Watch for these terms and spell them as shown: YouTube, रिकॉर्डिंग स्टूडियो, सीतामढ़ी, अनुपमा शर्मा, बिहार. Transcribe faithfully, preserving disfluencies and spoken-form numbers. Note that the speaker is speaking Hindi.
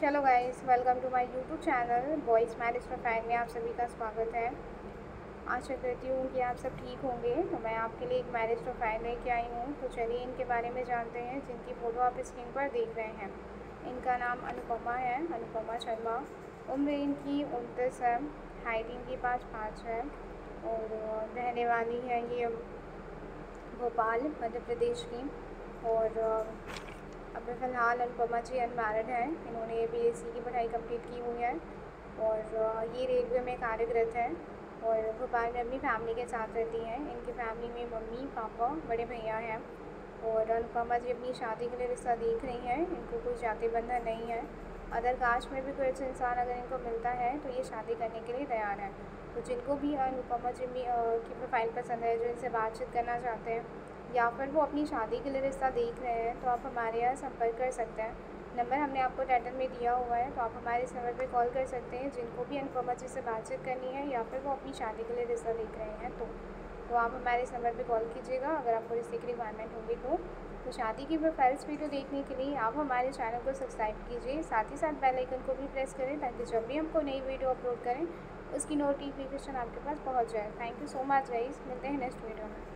चलो guys, welcome to my YouTube channel boys marriage profile में आप सभी का स्वागत है। आशा करती हूँ कि आप सब ठीक होंगे। तो मैं आपके लिए एक मैरिज प्रोफाइल लेके आई हूँ, तो चलिए इनके बारे में जानते हैं। जिनकी फ़ोटो आप स्क्रीन पर देख रहे हैं, इनका नाम अनुपमा है, अनुपमा शर्मा। उम्र इनकी उनतीस है, हाइट इनकी पाँच पाँच है और रहने वाली है ये भोपाल, मध्य प्रदेश की। और अभी फ़िलहाल अनुपमा जी अनमैरिड हैं। इन्होंने बीएससी की पढ़ाई कंप्लीट की हुई है और ये रेलवे में कार्यरत है और भोपाल में अपनी फैमिली के साथ रहती हैं। इनकी फैमिली में मम्मी, पापा, बड़े भैया हैं। और अनुपमा जी अपनी शादी के लिए रिश्ता देख रही हैं, इनको कोई जाति बंधन नहीं है। अदर कास्ट में भी कोई ऐसा इंसान अगर इनको मिलता है तो ये शादी करने के लिए तैयार है। तो जिनको भी अनुपमा जी की प्रोफाइल पसंद है, जो इनसे बातचीत करना चाहते हैं या फिर वो अपनी शादी के लिए रिश्ता देख रहे हैं, तो आप हमारे यहाँ संपर्क कर सकते हैं। नंबर हमने आपको टाइटल में दिया हुआ है, तो आप हमारे इस नंबर पर कॉल कर सकते हैं। जिनको भी अनुपमा जी से बातचीत करनी है या फिर वो अपनी शादी के लिए रिश्ता देख रहे हैं तो तो आप हमारे इस नंबर पे कॉल कीजिएगा अगर आपको रिश्ते की रिक्वायरमेंट होगी तो। तो शादी की प्रोफाइल्स वीडियो देखने के लिए आप हमारे चैनल को सब्सक्राइब कीजिए, साथ ही साथ बेल आइकन को भी प्रेस करें ताकि जब भी हमको नई वीडियो अपलोड करें उसकी नोटिफिकेशन आपके पास पहुँच जाए। Thank you so much guys, मिलते हैं नेक्स्ट वीडियो में।